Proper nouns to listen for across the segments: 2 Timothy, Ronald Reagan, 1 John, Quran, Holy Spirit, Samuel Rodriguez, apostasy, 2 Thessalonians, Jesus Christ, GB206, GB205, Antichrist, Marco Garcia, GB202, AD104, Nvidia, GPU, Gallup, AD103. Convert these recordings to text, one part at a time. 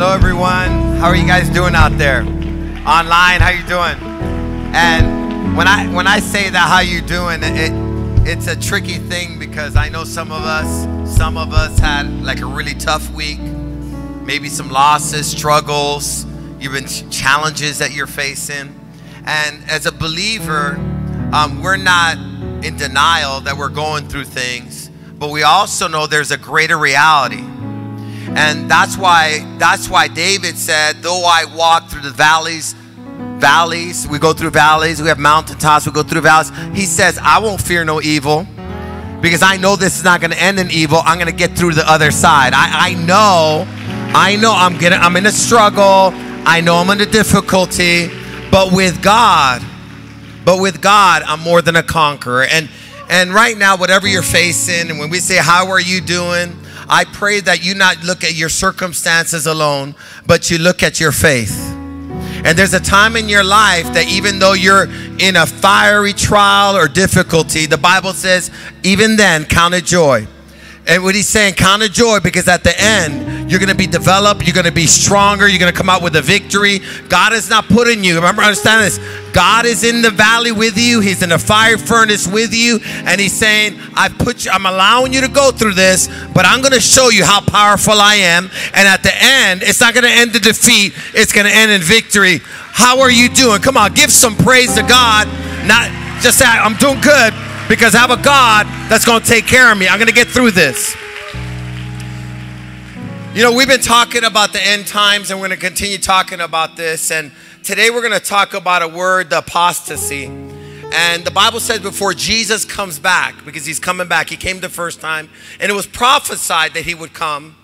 Hello, everyone. How are you guys doing out there? Online, how you doing? And when I say that, how you doing, it's a tricky thing because I know some of us had like a really tough week, maybe some losses, struggles, you've been challenges that you're facing. And as a believer, we're not in denial that we're going through things, but we also know there's a greater reality. And that's why David said, though I walk through the valleys, we go through valleys, we have mountaintops, we go through valleys. He says, I won't fear no evil because I know this is not going to end in evil. I'm going to get through the other side. I know I'm in a struggle. I know I'm under difficulty, but with God, I'm more than a conqueror. And right now, whatever you're facing, and when we say, how are you doing? I pray that you not look at your circumstances alone, but you look at your faith. And there's a time in your life that even though you're in a fiery trial or difficulty, the Bible says, even then, count it joy. And what he's saying, count it joy, because at the end, you're going to be developed, you're going to be stronger, you're going to come out with a victory. God is not putting you, remember, understand this, God is in the valley with you, he's in the fire furnace with you, and he's saying, I'm allowing you to go through this, but I'm going to show you how powerful I am, and at the end, it's not going to end in defeat, it's going to end in victory. How are you doing? Come on, give some praise to God, not just say, I'm doing good, because I have a God that's going to take care of me. I'm going to get through this. You know, we've been talking about the end times, and we're going to continue talking about this. And today we're going to talk about a word, the apostasy. And the Bible says before Jesus comes back, because he's coming back, he came the first time, and it was prophesied that he would come.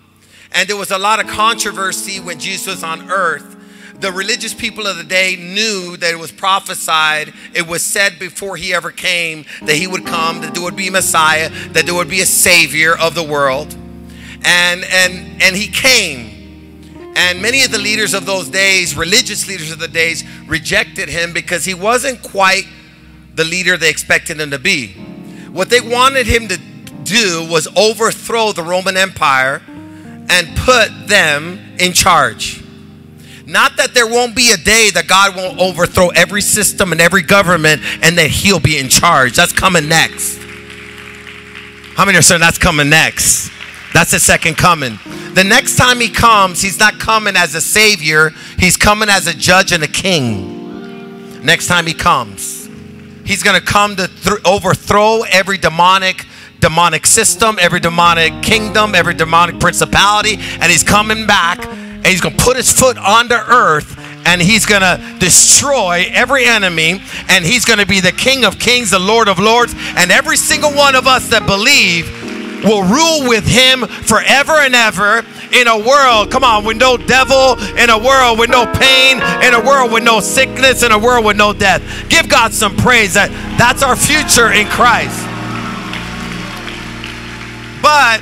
And there was a lot of controversy when Jesus was on earth. The religious people of the day knew that it was prophesied, it was said before he ever came that he would come, that there would be a Messiah, that there would be a savior of the world. And he came. And many of the leaders of those days, religious leaders of the days, rejected him because he wasn't quite the leader they expected him to be. What they wanted him to do was overthrow the Roman Empire and put them in charge. Not that there won't be a day that God won't overthrow every system and every government and that he'll be in charge. That's coming next. How many are saying that's coming next? That's the second coming. The next time he comes, he's not coming as a savior. He's coming as a judge and a king. Next time he comes, he's going to come to overthrow every demonic system, every demonic kingdom, every demonic principality. And he's coming back. And he's going to put his foot on the earth and he's going to destroy every enemy. And he's going to be the King of Kings, the Lord of Lords. And every single one of us that believe will rule with him forever and ever in a world, come on, with no devil, in a world with no pain, in a world with no sickness, in a world with no death. Give God some praise. That's our future in Christ. But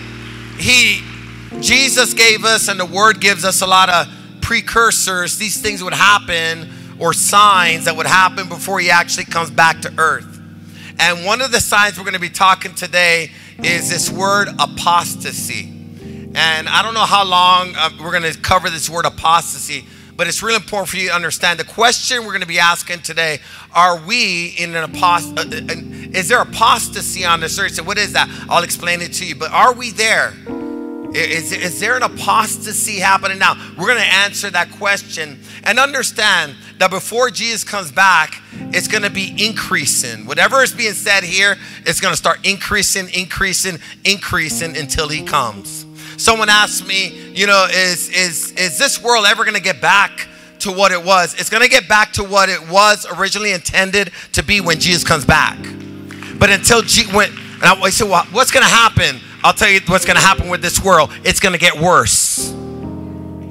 Jesus gave us, and the word gives us a lot of precursors. These things would happen, or signs that would happen before he actually comes back to earth. And one of the signs we're going to be talking today is this word apostasy. And I don't know how long we're going to cover this word apostasy, but it's really important for you to understand. The question we're going to be asking today, are we in an apostasy? Is there apostasy on this earth? So what is that? I'll explain it to you, but are we there? Is there an apostasy happening now? We're going to answer that question and understand that before Jesus comes back, it's going to be increasing. Whatever is being said here, it's going to start increasing until he comes. Someone asked me, you know, is this world ever going to get back to what it was? It's going to get back to what it was originally intended to be when Jesus comes back. But until Jesus went, and I said, well, what's going to happen? I'll tell you what's going to happen with this world. It's going to get worse.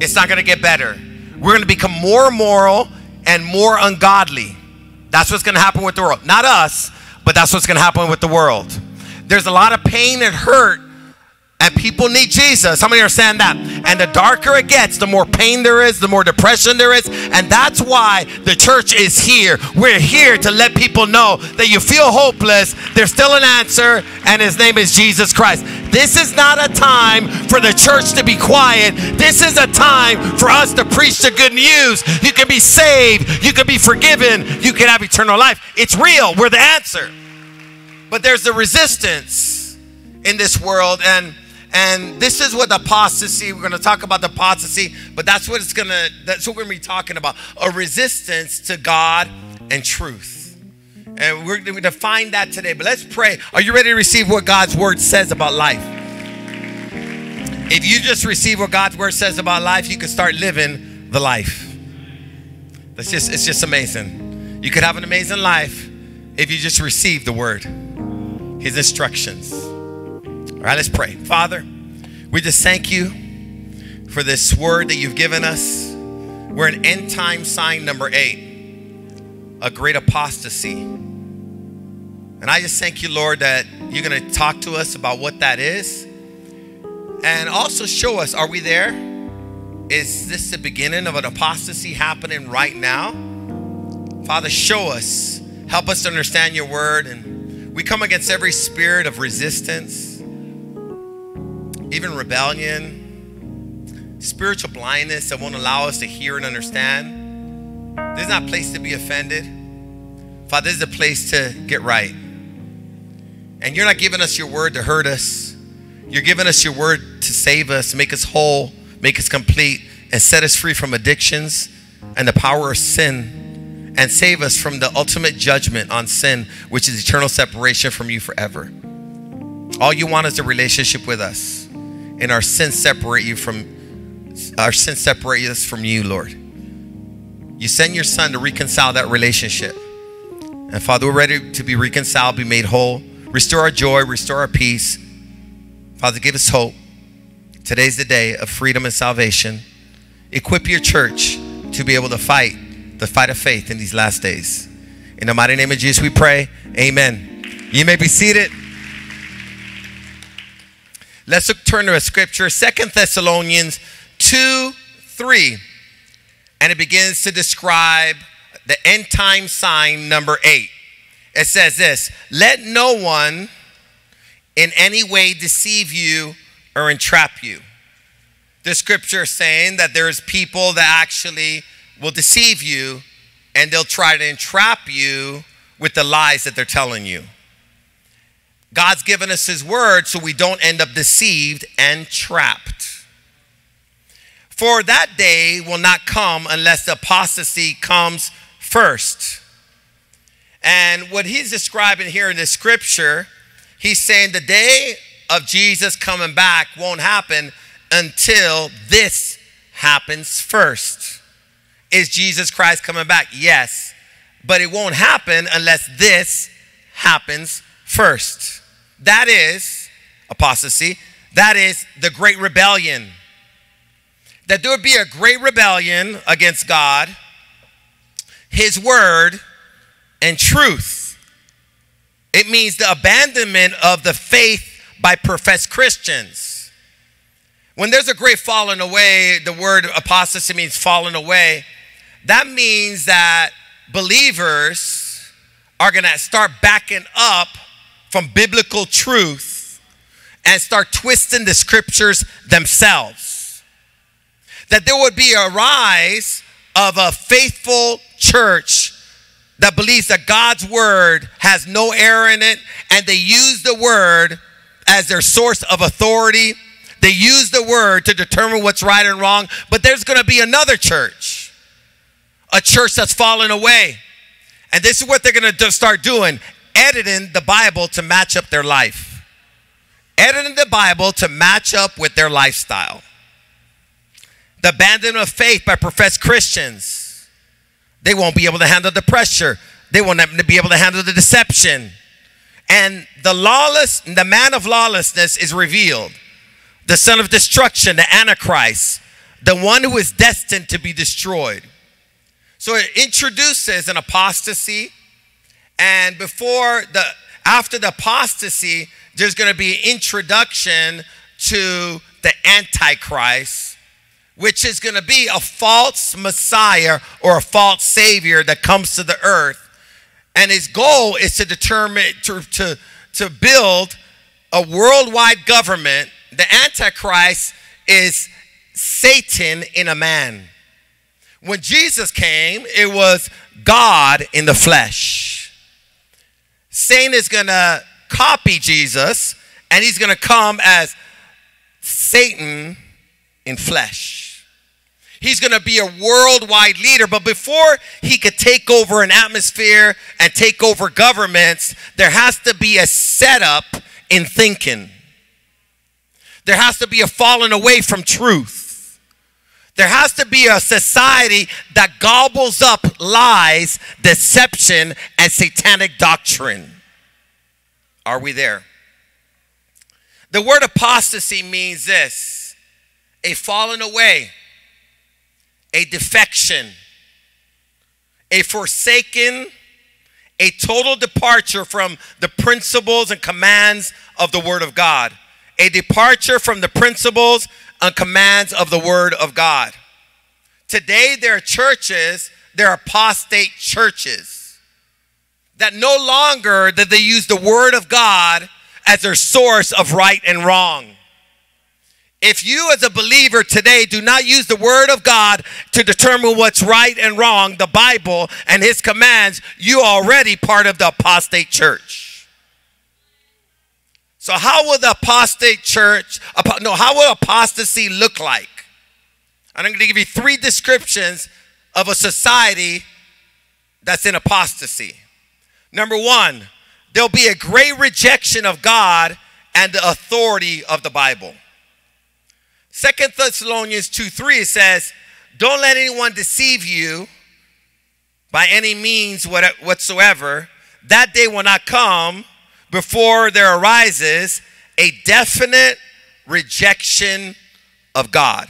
It's not going to get better. We're going to become more immoral and more ungodly. That's what's going to happen with the world. Not us, but that's what's going to happen with the world. There's a lot of pain and hurt, and people need Jesus. How many understand that? And the darker it gets, the more pain there is, the more depression there is. And that's why the church is here. We're here to let people know that you feel hopeless. There's still an answer, and his name is Jesus Christ. This is not a time for the church to be quiet. This is a time for us to preach the good news. You can be saved. You can be forgiven. You can have eternal life. It's real. We're the answer. But there's the resistance in this world. And this is what the apostasy, we're going to talk about the apostasy, but that's what we're going to be talking about. A resistance to God and truth. And we're going to find that today. But let's pray. Are you ready to receive what God's word says about life? If you just receive what God's word says about life, you can start living the life. It's just amazing. You could have an amazing life if you just receive the word, his instructions. All right, let's pray. Father, we just thank you for this word that you've given us. We're in end time sign number 8, a great apostasy. And I just thank you, Lord, that you're going to talk to us about what that is. And also show us, are we there? Is this the beginning of an apostasy happening right now? Father, show us. Help us to understand your word. And we come against every spirit of resistance, even rebellion, spiritual blindness that won't allow us to hear and understand. This is not a place to be offended. Father, this is a place to get right. And you're not giving us your word to hurt us. You're giving us your word to save us, make us whole, make us complete, and set us free from addictions and the power of sin, and save us from the ultimate judgment on sin, which is eternal separation from you forever. All you want is a relationship with us, and our sins separate you from us from you, Lord. You send your son to reconcile that relationship. And Father, we're ready to be reconciled, be made whole. Restore our joy, restore our peace. Father, give us hope. Today's the day of freedom and salvation. Equip your church to be able to fight the fight of faith in these last days. In the mighty name of Jesus we pray, amen. You may be seated. Let's turn to a scripture, 2 Thessalonians 2:3. And it begins to describe the end time sign number 8. It says this: let no one in any way deceive you or entrap you. The scripture is saying that there's people that actually will deceive you, and they'll try to entrap you with the lies that they're telling you. God's given us his word so we don't end up deceived and trapped. For that day will not come unless the apostasy comes first. And what he's describing here in the scripture, he's saying the day of Jesus coming back won't happen until this happens first. Is Jesus Christ coming back? Yes. But it won't happen unless this happens first. That is apostasy. That is the great rebellion. That there would be a great rebellion against God, his word, and truth. It means the abandonment of the faith by professed Christians. When there's a great falling away, the word apostasy means falling away. That means that believers are going to start backing up from biblical truth and start twisting the scriptures themselves. That there would be a rise of a faithful church that believes that God's word has no error in it, and they use the word as their source of authority. They use the word to determine what's right and wrong. But there's going to be another church, a church that's fallen away. And this is what they're going to start doing: editing the Bible to match up their life. Editing the Bible to match up with their lifestyle. The abandonment of faith by professed Christians. They won't be able to handle the pressure. They won't be able to handle the deception. And the man of lawlessness is revealed. The son of destruction, the Antichrist. The one who is destined to be destroyed. So it introduces an apostasy. And after the apostasy, there's going to be an introduction to the Antichrist, which is going to be a false Messiah or a false Savior that comes to the earth. And his goal is to build a worldwide government, the Antichrist is Satan in a man. When Jesus came, it was God in the flesh. Satan is going to copy Jesus, and he's going to come as Satan in flesh. He's going to be a worldwide leader, but before he could take over an atmosphere and take over governments, there has to be a setup in thinking. There has to be a falling away from truth. There has to be a society that gobbles up lies, deception, and satanic doctrine. Are we there? The word apostasy means this: a falling away, a defection, a forsaken, a total departure from the principles and commands of the Word of God. A departure from the principles and commands of the Word of God. Today there are churches, there are apostate churches that no longer that they use the Word of God as their source of right and wrong. If you as a believer today do not use the Word of God to determine what's right and wrong, the Bible and His commands, you are already part of the apostate church. So how will the apostate church, how will apostasy look like? I'm going to give you three descriptions of a society that's in apostasy. Number one, there'll be a great rejection of God and the authority of the Bible. 2 Thessalonians 2:3 says, "Don't let anyone deceive you by any means whatsoever. That day will not come before there arises a definite rejection of God."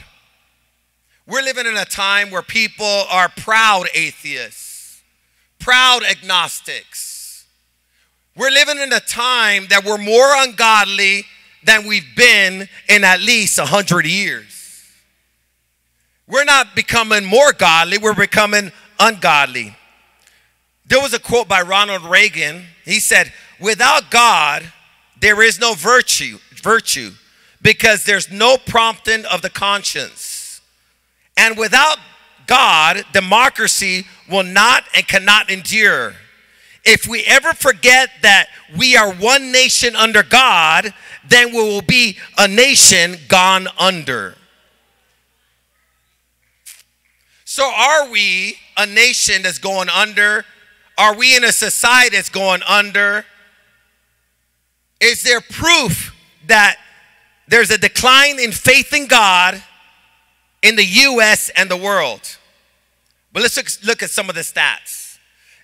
We're living in a time where people are proud atheists, proud agnostics. We're living in a time that we're more ungodly than we've been in at least 100 years. We're not becoming more godly, we're becoming ungodly. There was a quote by Ronald Reagan. He said, "Without God, there is no virtue, because there's no prompting of the conscience. And without God, democracy will not and cannot endure. If we ever forget that we are one nation under God, then we will be a nation gone under." So are we a nation that's going under? Are we in a society that's going under? Is there proof that there's a decline in faith in God in the U.S. and the world? But let's look at some of the stats.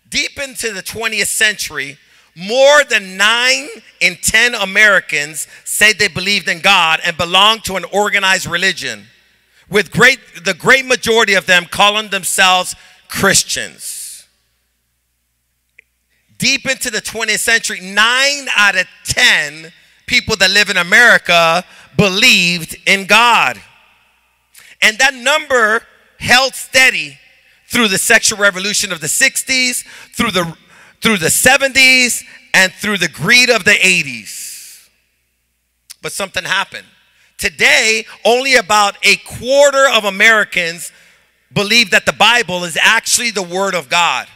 Deep into the 20th century, more than 9 in 10 Americans say they believed in God and belonged to an organized religion, with the great majority of them calling themselves Christians. Deep into the 20th century, 9 out of 10 people that live in America believed in God. And that number held steady through the sexual revolution of the 60s, through the 70s, and through the greed of the 80s. But something happened. Today, only about a quarter of Americans believe that the Bible is actually the Word of God.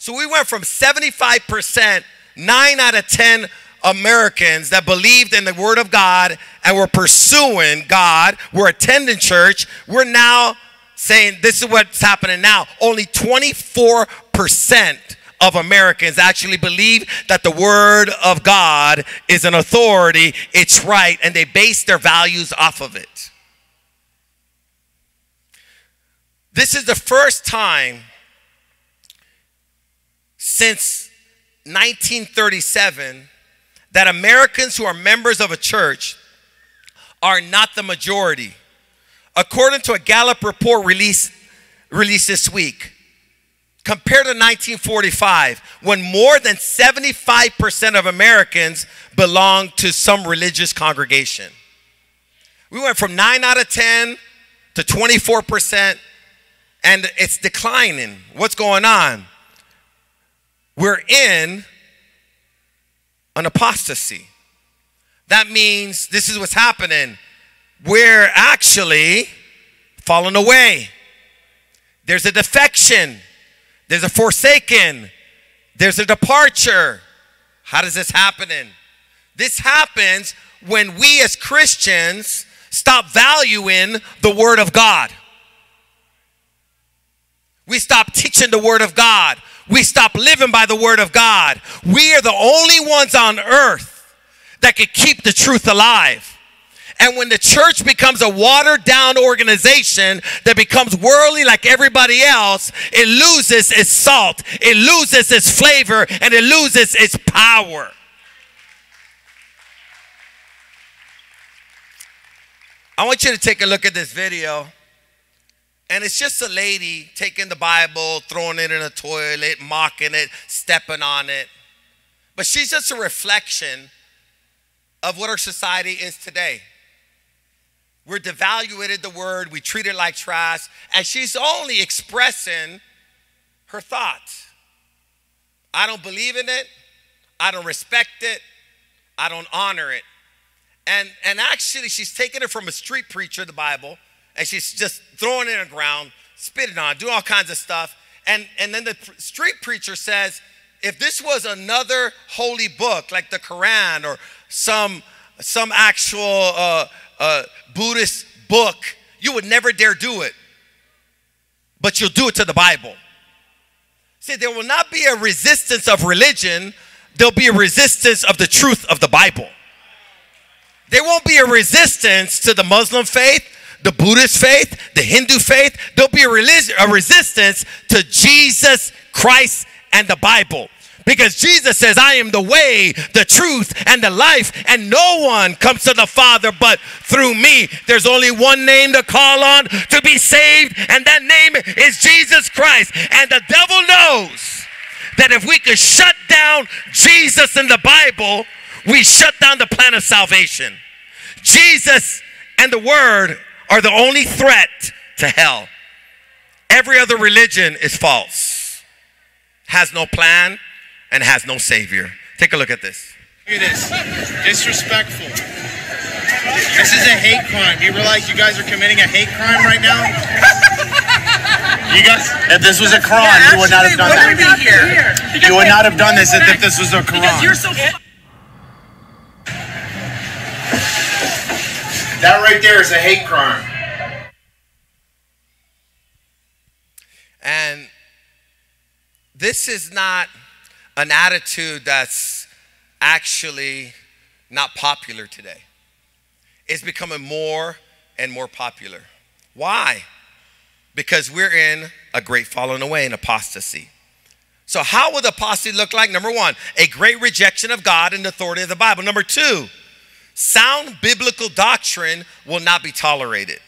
So we went from 75%, 9 out of 10 Americans that believed in the Word of God and were pursuing God, were attending church. We're now saying this is what's happening now. Only 24% of Americans actually believe that the Word of God is an authority, it's right, and they base their values off of it. This is the first time since 1937 that Americans who are members of a church are not the majority, according to a Gallup report released this week. Compared to 1945, when more than 75% of Americans belonged to some religious congregation. We went from 9 out of 10 to 24%, and it's declining. What's going on? We're in an apostasy. That means this is what's happening. We're actually falling away. There's a defection. There's a forsaken. There's a departure. How does this happen? This happens when we as Christians stop valuing the Word of God. We stop teaching the Word of God. We stop living by the Word of God. We are the only ones on earth that can keep the truth alive. And when the church becomes a watered down organization that becomes worldly like everybody else, it loses its salt, it loses its flavor, and it loses its power. I want you to take a look at this video. And it's just a lady taking the Bible, throwing it in a toilet, mocking it, stepping on it. But she's just a reflection of what our society is today. We're devaluated the word, we treat it like trash, and she's only expressing her thoughts. I don't believe in it, I don't respect it, I don't honor it. And actually she's taking it from a street preacher, the Bible, and she's just throwing it on the ground, spitting on it, doing all kinds of stuff. And then the street preacher says, if this was another holy book like the Quran or some actual Buddhist book, you would never dare do it, but you'll do it to the Bible. See, there will not be a resistance of religion. There'll be a resistance of the truth of the Bible. There won't be a resistance to the Muslim faith, the Buddhist faith, the Hindu faith. There'll be a resistance to Jesus Christ and the Bible. Because Jesus says, I am the way, the truth, and the life, and no one comes to the Father but through me. There's only one name to call on to be saved, and that name is Jesus Christ. And the devil knows that if we could shut down Jesus and the Bible, we shut down the plan of salvation. Jesus and the Word are the only threat to hell. Every other religion is false, has no plan, and has no savior. Take a look at this. Look at this. Disrespectful. This is a hate crime. You realize you guys are committing a hate crime right now? You guys, if this was a crime, yeah, actually, you would not have done that. You would not have done this if this was a crime. Because you're so that right there is a hate crime. And this is not an attitude that's actually not popular today. It's becoming more and more popular. Why? Because we're in a great falling away, in apostasy. So how would apostasy look like? Number one, a great rejection of God and the authority of the Bible. Number two, sound biblical doctrine will not be tolerated.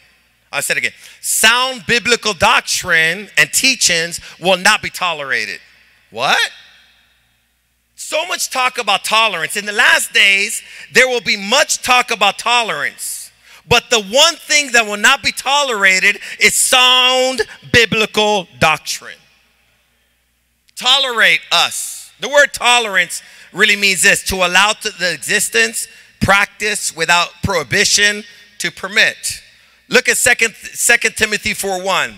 I said again, sound biblical doctrine and teachings will not be tolerated. What? So much talk about tolerance. In the last days, there will be much talk about tolerance. But the one thing that will not be tolerated is sound biblical doctrine. Tolerate us. The word tolerance really means this: to allow the existence, practice without prohibition, to permit. Look at 2 Timothy 4:1.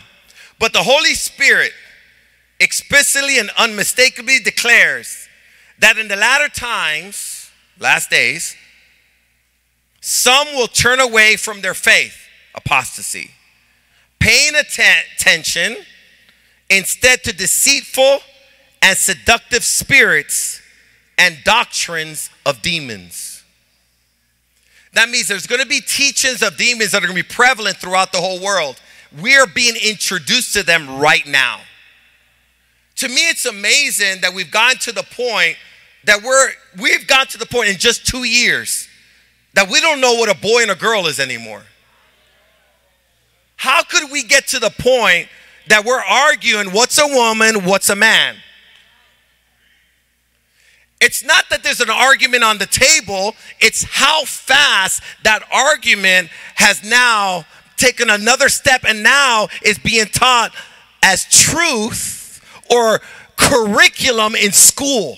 But the Holy Spirit explicitly and unmistakably declares that in the latter times, last days, some will turn away from their faith, apostasy, paying attention instead to deceitful and seductive spirits and doctrines of demons. That means there's going to be teachings of demons that are going to be prevalent throughout the whole world. We are being introduced to them right now. To me, it's amazing that we've gotten to the point that we've gotten to the point in just 2 years that we don't know what a boy and a girl is anymore. How could we get to the point that we're arguing what's a woman, what's a man? It's not that there's an argument on the table. It's how fast that argument has now taken another step and now is being taught as truth or curriculum in school.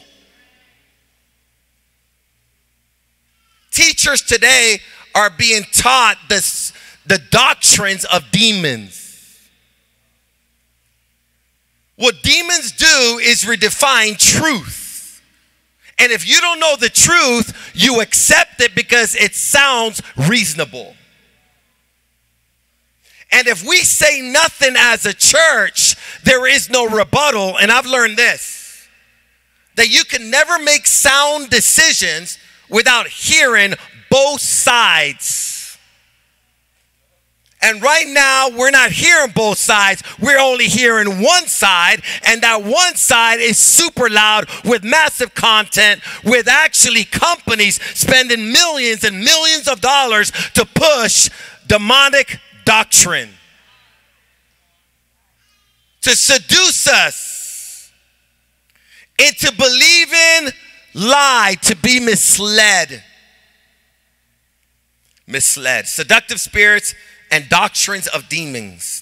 Teachers today are being taught the doctrines of demons. What demons do is redefine truth. And if you don't know the truth, you accept it because it sounds reasonable. And if we say nothing as a church, there is no rebuttal. And I've learned this, that you can never make sound decisions without hearing both sides. And right now, we're not hearing both sides. We're only hearing one side. And that one side is super loud with massive content, with actually companies spending millions and millions of dollars to push demonic doctrine, to seduce us into believing lie, to be misled. Seductive spirits and doctrines of demons.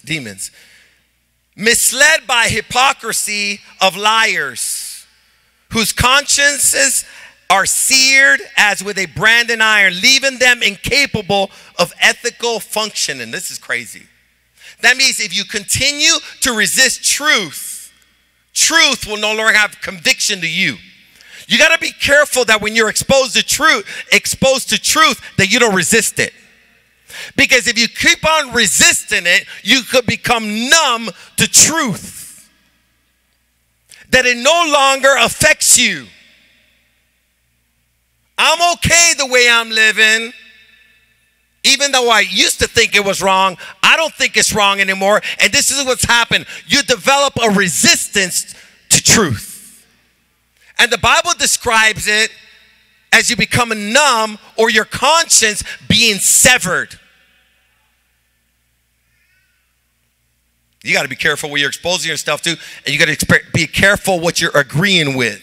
Misled by hypocrisy of liars whose consciences are seared as with a brand of iron, leaving them incapable of ethical functioning. This is crazy. That means if you continue to resist truth, truth will no longer have conviction to you. You got to be careful that when you're exposed to truth, that you don't resist it. Because if you keep on resisting it, you could become numb to truth. That it no longer affects you. I'm okay the way I'm living. Even though I used to think it was wrong, I don't think it's wrong anymore. And this is what's happened. You develop a resistance to truth. And the Bible describes it as you become numb or your conscience being severed. You got to be careful what you're exposing yourself to, and you got to be careful what you're agreeing with.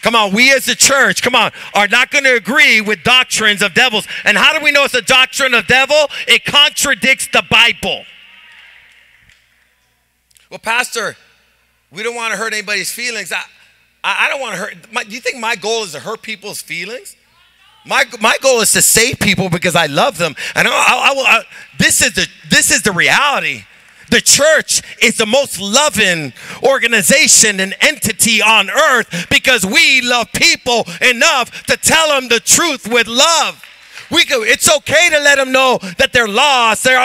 Come on, we as a church, come on, are not going to agree with doctrines of devils. And how do we know it's a doctrine of devil? It contradicts the Bible. Well, Pastor, we don't want to hurt anybody's feelings. I don't want to hurt. Do you think my goal is to hurt people's feelings? My goal is to save people because I love them. And this is the reality. The church is the most loving organization and entity on earth because we love people enough to tell them the truth with love. It's okay to let them know that they're lost, they're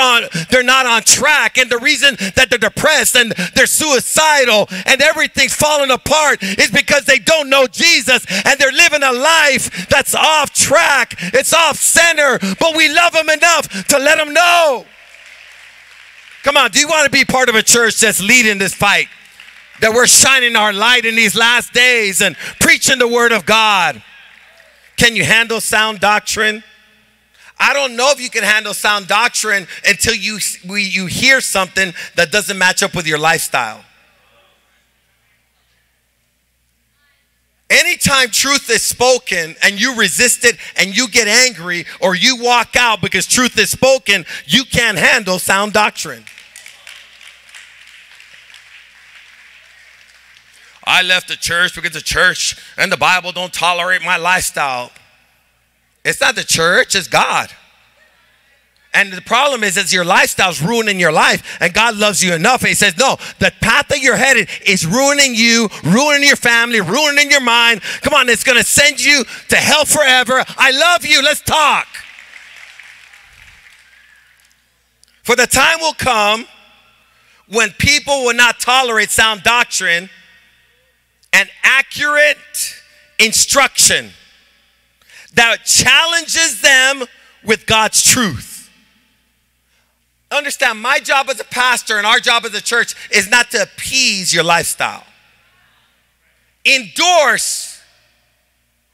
not on track, and the reason that they're depressed and they're suicidal and everything's falling apart is because they don't know Jesus and they're living a life that's off track, it's off center, but we love them enough to let them know. Come on, do you want to be part of a church that's leading this fight? That we're shining our light in these last days and preaching the word of God. Can you handle sound doctrine? I don't know if you can handle sound doctrine until you hear something that doesn't match up with your lifestyle. Anytime truth is spoken and you resist it and you get angry or you walk out because truth is spoken, you can't handle sound doctrine. I left the church because the church and the Bible don't tolerate my lifestyle. It's not the church, it's God. And the problem is your lifestyle's ruining your life, and God loves you enough. And he says, no, the path that you're headed is ruining you, ruining your family, ruining your mind. Come on, it's going to send you to hell forever. I love you. Let's talk. For the time will come when people will not tolerate sound doctrine and accurate instruction that challenges them with God's truth. Understand, my job as a pastor and our job as a church is not to appease your lifestyle. Endorse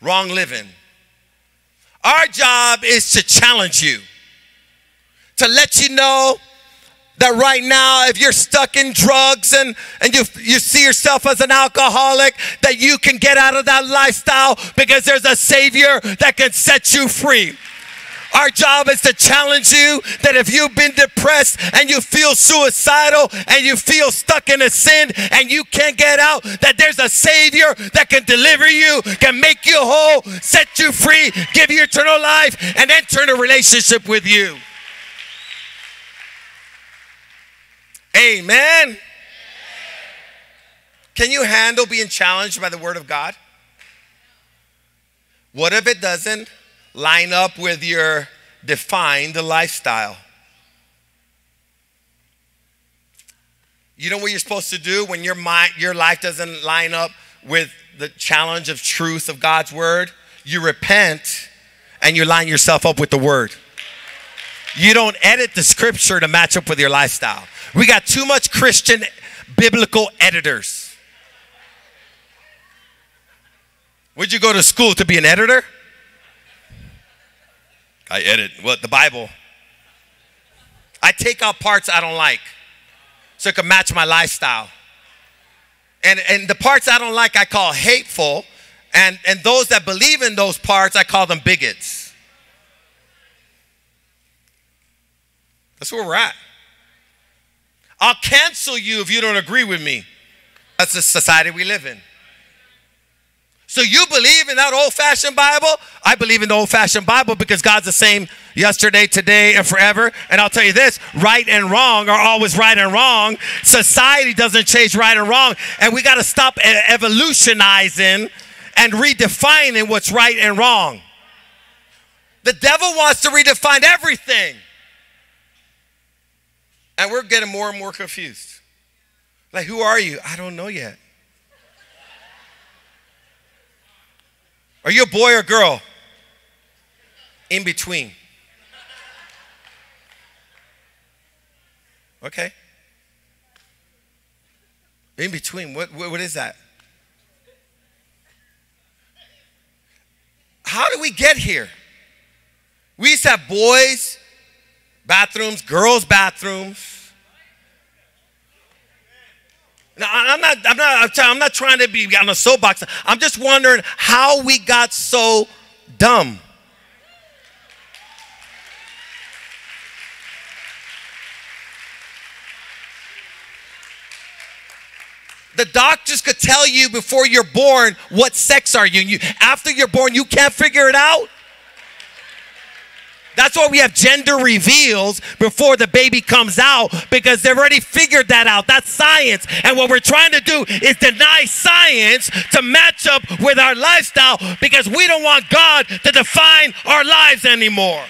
wrong living. Our job is to challenge you, to let you know that right now, if you're stuck in drugs and you see yourself as an alcoholic, that you can get out of that lifestyle because there's a Savior that can set you free. Our job is to challenge you that if you've been depressed and you feel suicidal and you feel stuck in a sin and you can't get out, that there's a Savior that can deliver you, can make you whole, set you free, give you eternal life, and enter in a relationship with you. Amen. Can you handle being challenged by the Word of God? What if it doesn't line up with your defined lifestyle? You know what you're supposed to do when your life doesn't line up with the challenge of truth of God's Word? You repent and you line yourself up with the Word. You don't edit the Scripture to match up with your lifestyle. We got too much Christian biblical editors. Would you go to school to be an editor? I edit what? The Bible. I take out parts I don't like so it can match my lifestyle. And the parts I don't like I call hateful, and those that believe in those parts I call them bigots. That's where we're at. I'll cancel you if you don't agree with me. That's the society we live in. So you believe in that old-fashioned Bible? I believe in the old-fashioned Bible because God's the same yesterday, today, and forever. And I'll tell you this, right and wrong are always right and wrong. Society doesn't change right and wrong. And we got to stop evolutionizing and redefining what's right and wrong. The devil wants to redefine everything. And we're getting more and more confused. Like, who are you? I don't know yet. Are you a boy or girl? In between. Okay. In between. What is that? How did we get here? We used to have boys' bathrooms, girls' bathrooms. Now, I'm not trying to be on a soapbox. I'm just wondering how we got so dumb. The doctors could tell you before you're born what sex are you. After you're born, you can't figure it out. That's why we have gender reveals before the baby comes out, because they've already figured that out. That's science. And what we're trying to do is deny science to match up with our lifestyle, because we don't want God to define our lives anymore.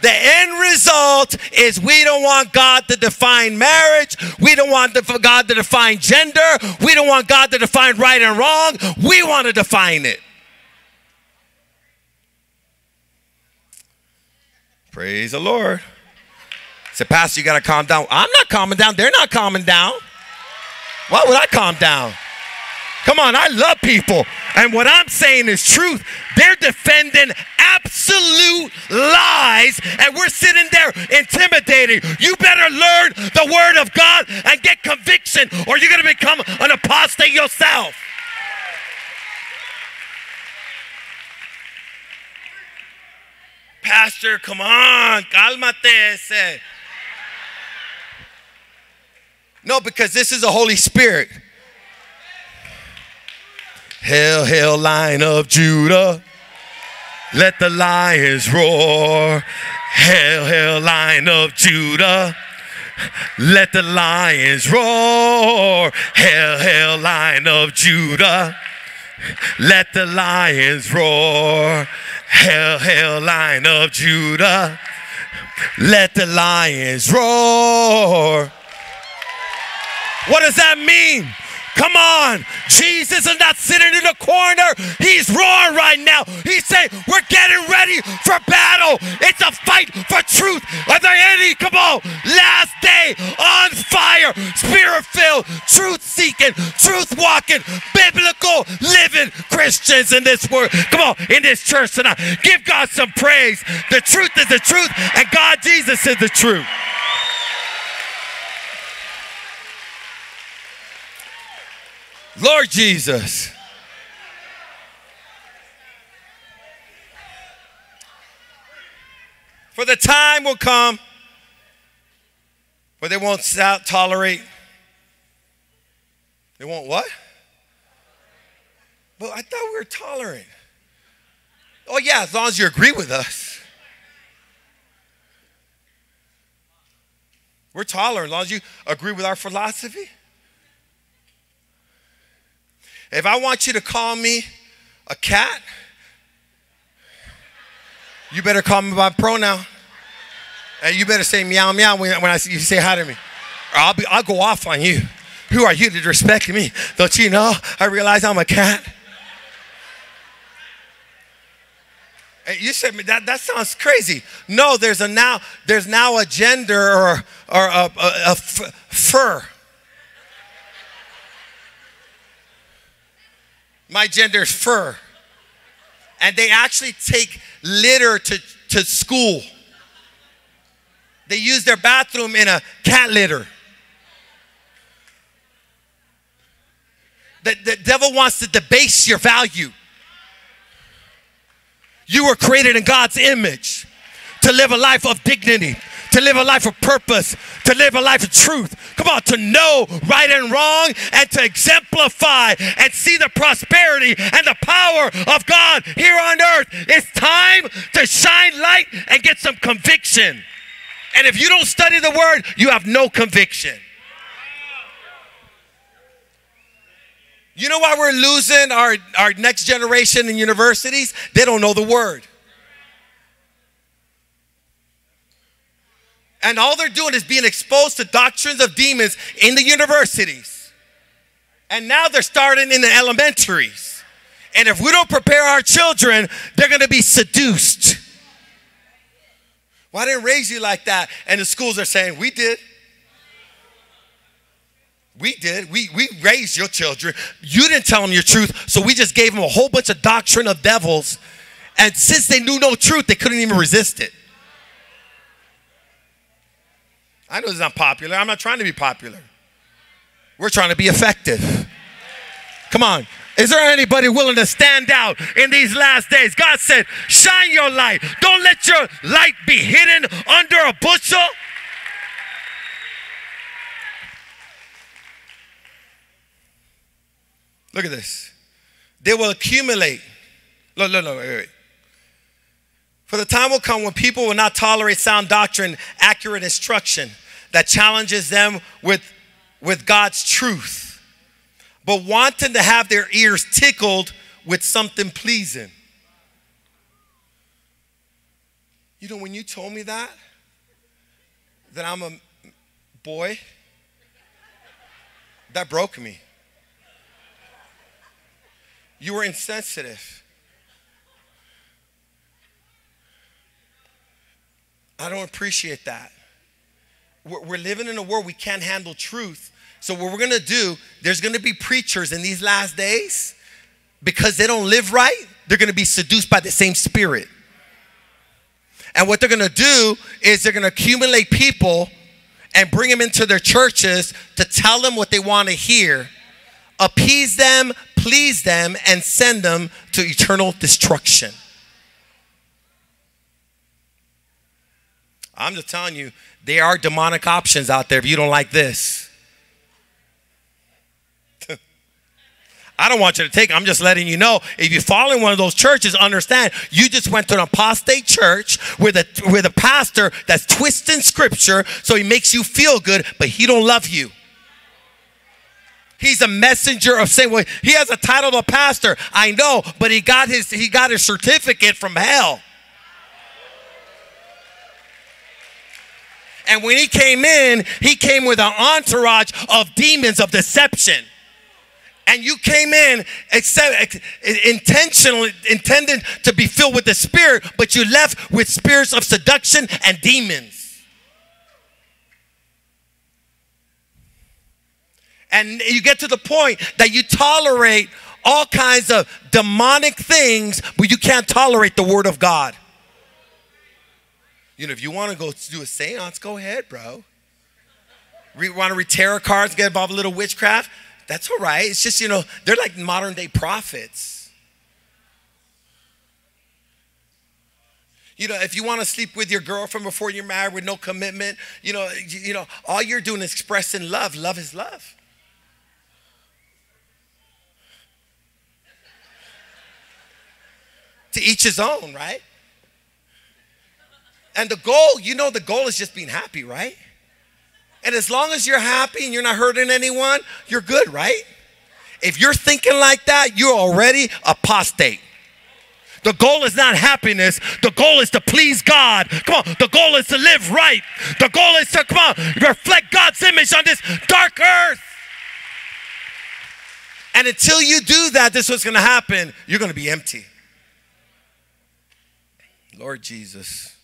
The end result is we don't want God to define marriage. We don't want God to define gender. We don't want God to define right and wrong. We want to define it. Praise the Lord. Say, Pastor, you got to calm down. I'm not calming down. They're not calming down. Why would I calm down? Come on, I love people. And what I'm saying is truth. They're defending absolute lies. And we're sitting there intimidated. You better learn the Word of God and get conviction, or you're going to become an apostate yourself. Pastor, come on, cálmate ese. No, because this is the Holy Spirit. Hail, hail, Lion of Judah. Let the lions roar. Hail, hail, Lion of Judah. Let the lions roar. Hail, hail, Lion of Judah. Let the lions roar. Hail, hail, Lion of Judah. Let the lions roar. What does that mean? Come on. Jesus is not sitting in the corner. He's roaring right now. He's saying, we're getting ready for battle. It's a fight for truth. Are there any, come on, last day on fire, spirit-filled, truth-seeking, truth-walking, biblical, living Christians in this world? Come on, in this church tonight. Give God some praise. The truth is the truth, and God, Jesus, is the truth. Lord Jesus. For the time will come where they won't tolerate. They won't what? But I thought we were tolerant. Oh yeah, as long as you agree with us. We're tolerant as long as you agree with our philosophy. If I want you to call me a cat, you better call me by pronoun. And you better say meow meow when you say hi to me. Or I'll go off on you. Who are you to disrespect me? Don't you know I realize I'm a cat? And you said that sounds crazy. No, there's now a gender or a fur. My gender's fur. And they actually take litter to school. They use their bathroom in a cat litter. The devil wants to debase your value. You were created in God's image to live a life of dignity, to live a life of purpose, to live a life of truth. Come on, to know right and wrong and to exemplify and see the prosperity and the power of God here on earth. It's time to shine light and get some conviction. And if you don't study the word, you have no conviction. You know why we're losing our next generation in universities? They don't know the word. And all they're doing is being exposed to doctrines of demons in the universities. And now they're starting in the elementaries. And if we don't prepare our children, they're going to be seduced. Well, I didn't raise you like that. And the schools are saying, we did. We did. We raised your children. You didn't tell them your truth, so we just gave them a whole bunch of doctrine of devils. And since they knew no truth, they couldn't even resist it. I know this is not popular. I'm not trying to be popular. We're trying to be effective. Come on. Is there anybody willing to stand out in these last days? God said, shine your light. Don't let your light be hidden under a bushel. Look at this. They will accumulate. Wait. For the time will come when people will not tolerate sound doctrine, accurate instruction that challenges them with God's truth, but wanting to have their ears tickled with something pleasing. You know, when you told me that I'm a boy, that broke me. You were insensitive. I don't appreciate that. We're living in a world we can't handle truth. So what we're going to do, there's going to be preachers in these last days. Because they don't live right, they're going to be seduced by the same spirit. And what they're going to do is they're going to accumulate people and bring them into their churches to tell them what they want to hear. Appease them, please them, and send them to eternal destruction. I'm just telling you, there are demonic options out there if you don't like this. I don't want you to take it. I'm just letting you know, if you fall in one of those churches, understand, you just went to an apostate church with a pastor that's twisting scripture so he makes you feel good, but he don't love you. He's a messenger of Satan. Well, he has a title of pastor, I know, but he got his certificate from hell. And when he came in, he came with an entourage of demons of deception. And you came in intentionally intended to be filled with the Spirit, but you left with spirits of seduction and demons. And you get to the point that you tolerate all kinds of demonic things, but you can't tolerate the word of God. You know, if you want to go do a seance, go ahead, bro. Want to read tarot cards, get involved in a little witchcraft? That's all right. It's just, you know, they're like modern day prophets. You know, if you want to sleep with your girlfriend before you're married with no commitment, you know, all you're doing is expressing love. Love is love. To each his own, right? And the goal, you know, the goal is just being happy, right? And as long as you're happy and you're not hurting anyone, you're good, right? If you're thinking like that, you're already apostate. The goal is not happiness. The goal is to please God. Come on. The goal is to live right. The goal is to, come on, reflect God's image on this dark earth. And until you do that, this is what's going to happen. You're going to be empty. Lord Jesus,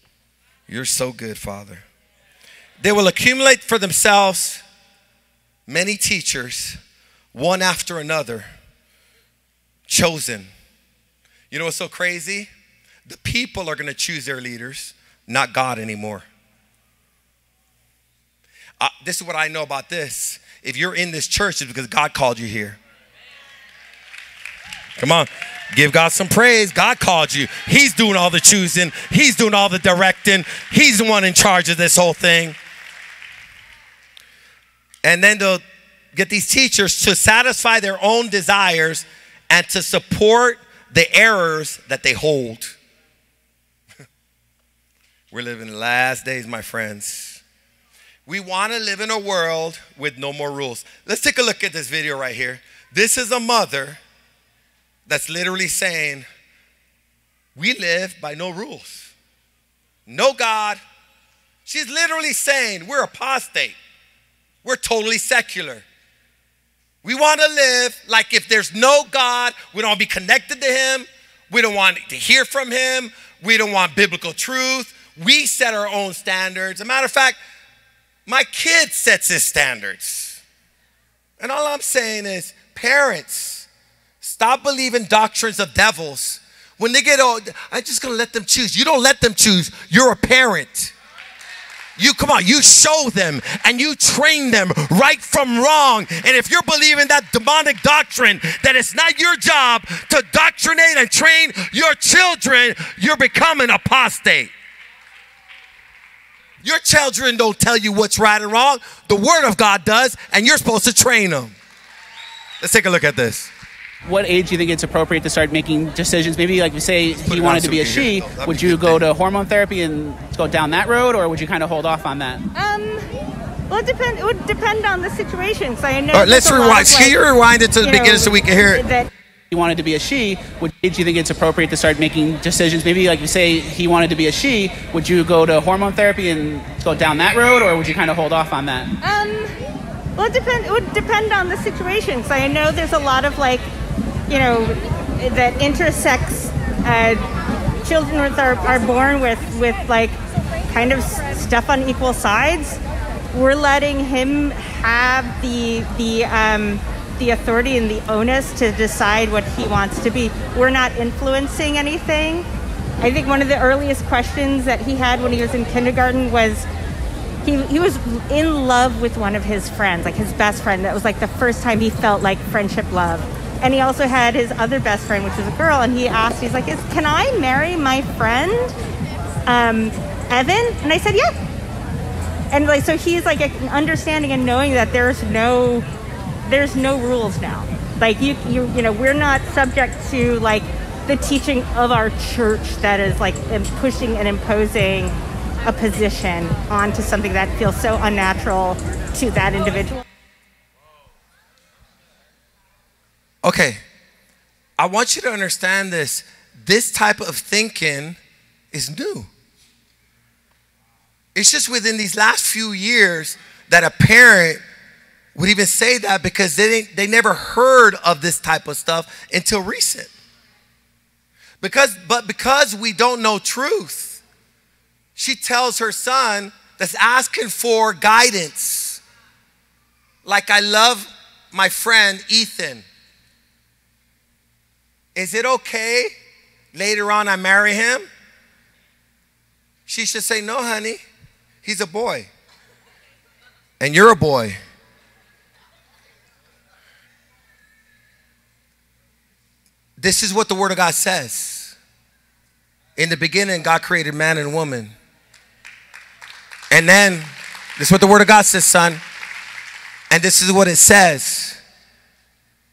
you're so good, Father. They will accumulate for themselves many teachers, one after another, chosen. You know what's so crazy? The people are going to choose their leaders, not God anymore. This is what I know about this. If you're in this church, it's because God called you here. Come on. Give God some praise. God called you. He's doing all the choosing. He's doing all the directing. He's the one in charge of this whole thing. And then they'll get these teachers to satisfy their own desires and to support the errors that they hold. We're living the last days, my friends. We want to live in a world with no more rules. Let's take a look at this video right here. This is a mother that's literally saying, we live by no rules. No God. She's literally saying, we're apostate. We're totally secular. We want to live like if there's no God, we don't want to be connected to him. We don't want to hear from him. We don't want biblical truth. We set our own standards. As a matter of fact, my kid sets his standards. And all I'm saying is, parents, stop believing doctrines of devils. When they get old, I'm just going to let them choose. You don't let them choose. You're a parent. You come on, you show them and you train them right from wrong. And if you're believing that demonic doctrine, that it's not your job to doctrinate and train your children, you're becoming apostate. Your children don't tell you what's right and wrong. The Word of God does, and you're supposed to train them. Let's take a look at this. What age do you think it's appropriate to start making decisions? Maybe, like we say, he wanted to be a she. Would you go to hormone therapy and go down that road, or would you kind of hold off on that? Well, it would depend on the situation. So I know. All right, let's rewind. Can you rewind it to the beginning so we can hear it? He wanted to be a she. What age do you think it's appropriate to start making decisions? Maybe, like we say, he wanted to be a she. Would you go to hormone therapy and go down that road, or would you kind of hold off on that? Well, it would depend on the situation. So I know there's a lot of that intersex children are born with like kind of stuff on equal sides. We're letting him have the authority and the onus to decide what he wants to be. We're not influencing anything. I think one of the earliest questions that he had when he was in kindergarten was, he was in love with one of his friends, like his best friend. That was like the first time he felt like friendship love. And he also had his other best friend, which was a girl, and he asked, he's like, can I marry my friend, Evan? And I said, yeah. And like, so he's like understanding and knowing that there's no rules now. Like you know, we're not subject to like the teaching of our church that is like pushing and imposing a position onto something that feels so unnatural to that individual. Okay, I want you to understand this. This type of thinking is new. It's just within these last few years that a parent would even say that, because they never heard of this type of stuff until recent. Because we don't know truth, she tells her son that's asking for guidance. Like, I love my friend Ethan. Is it okay later on I marry him? She should say, no, honey, he's a boy. And you're a boy. This is what the Word of God says. In the beginning, God created man and woman. And then, this is what the Word of God says, son. And this is what it says.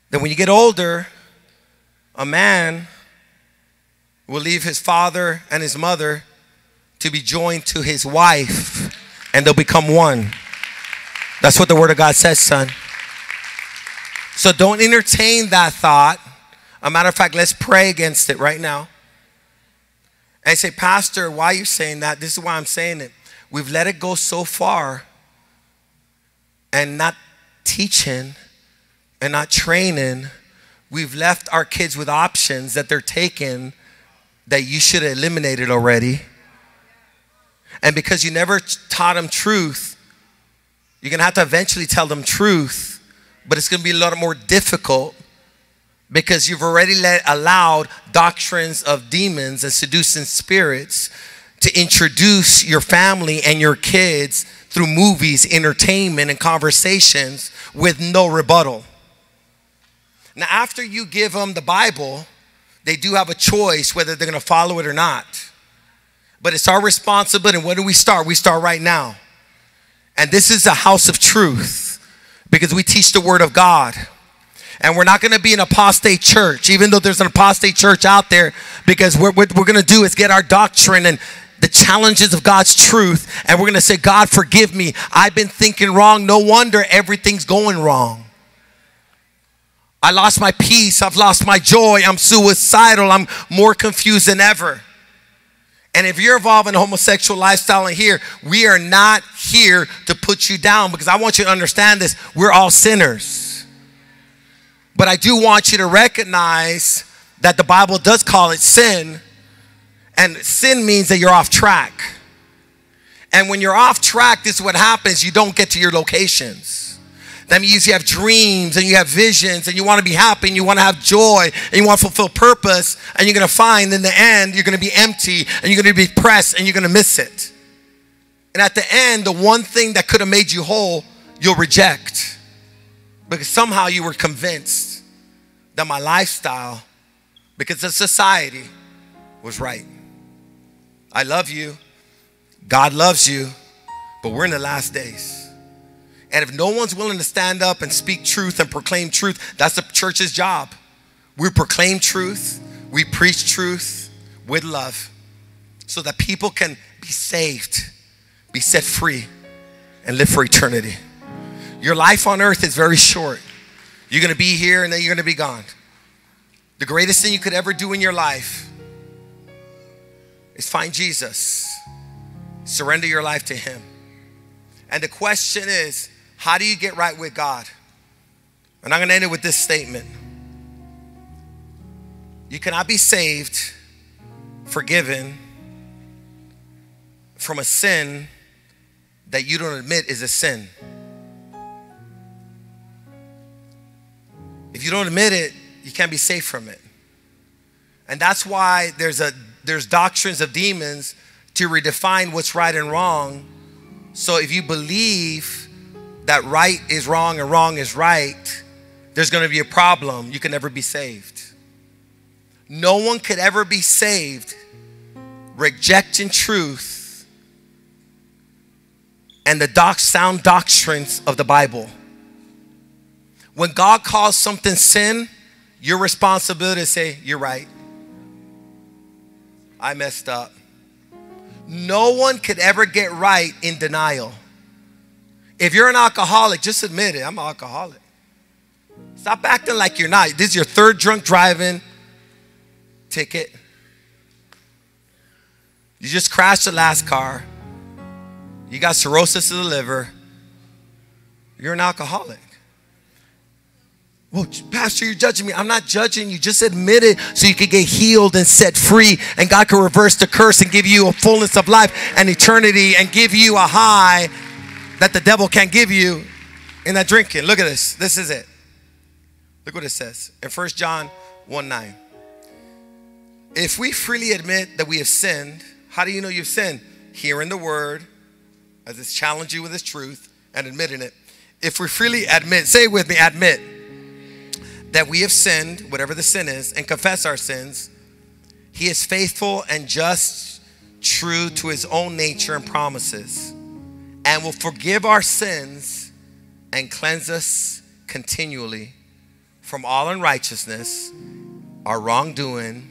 That when you get older, a man will leave his father and his mother to be joined to his wife, and they'll become one. That's what the Word of God says, son. So don't entertain that thought. A matter of fact, let's pray against it right now. And say, Pastor, why are you saying that? This is why I'm saying it. We've let it go so far and not teaching and not training. We've left our kids with options that they're taking that you should have eliminated already. And because you never taught them truth, you're going to have to eventually tell them truth, but it's going to be a lot more difficult because you've already allowed doctrines of demons and seducing spirits to introduce your family and your kids through movies, entertainment, and conversations with no rebuttal. Now, after you give them the Bible, they do have a choice whether they're going to follow it or not. But it's our responsibility. And where do we start? We start right now. And this is a house of truth because we teach the Word of God. And we're not going to be an apostate church, even though there's an apostate church out there, because what we're going to do is get our doctrine and the challenges of God's truth. And we're going to say, God, forgive me. I've been thinking wrong. No wonder everything's going wrong. I lost my peace. I've lost my joy. I'm suicidal. I'm more confused than ever. And if you're involved in a homosexual lifestyle in here, we are not here to put you down, because I want you to understand this. We're all sinners. But I do want you to recognize that the Bible does call it sin. And sin means that you're off track. And when you're off track, this is what happens. You don't get to your locations. That means you have dreams and you have visions and you want to be happy and you want to have joy and you want to fulfill purpose, and you're going to find in the end you're going to be empty and you're going to be depressed and you're going to miss it. And at the end, the one thing that could have made you whole, you'll reject. Because somehow you were convinced that my lifestyle, because of society, was right. I love you. God loves you. But we're in the last days. And if no one's willing to stand up and speak truth and proclaim truth, that's the church's job. We proclaim truth. We preach truth with love so that people can be saved, be set free, and live for eternity. Your life on earth is very short. You're going to be here and then you're going to be gone. The greatest thing you could ever do in your life is find Jesus. Surrender your life to Him. And the question is, how do you get right with God? And I'm going to end it with this statement. You cannot be saved, forgiven from a sin that you don't admit is a sin. If you don't admit it, you can't be saved from it. And that's why there's doctrines of demons to redefine what's right and wrong. So if you believe that right is wrong and wrong is right, there's going to be a problem. You can never be saved. No one could ever be saved rejecting truth and the sound doctrines of the Bible. When God calls something sin, your responsibility is to say, you're right. I messed up. No one could ever get right in denial. If you're an alcoholic, just admit it. I'm an alcoholic. Stop acting like you're not. This is your third drunk driving ticket. You just crashed the last car. You got cirrhosis of the liver. You're an alcoholic. Well, Pastor, you're judging me. I'm not judging you. Just admit it so you can get healed and set free, and God can reverse the curse and give you a fullness of life and eternity and give you a high that the devil can't give you in that drinking. Look at this. This is it. Look what it says in 1 John 1:9. If we freely admit that we have sinned, how do you know you've sinned? Hearing the word as it's challenged you with its truth and admitting it. If we freely admit, say it with me, admit. That we have sinned, whatever the sin is, and confess our sins, He is faithful and just, true to his own nature and promises, and will forgive our sins and cleanse us continually from all unrighteousness, our wrongdoing,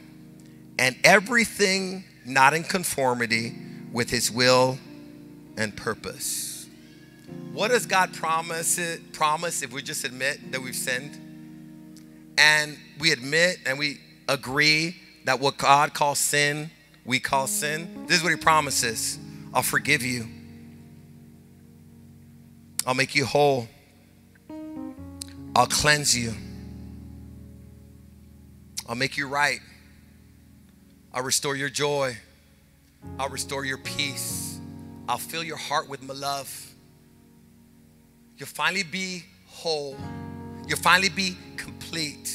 and everything not in conformity with his will and purpose. What does God promise if we just admit that we've sinned? And we admit and we agree that what God calls sin, we call sin. This is what he promises. I'll forgive you. I'll make you whole. I'll cleanse you. I'll make you right. I'll restore your joy. I'll restore your peace. I'll fill your heart with my love. You'll finally be whole. You'll finally be complete.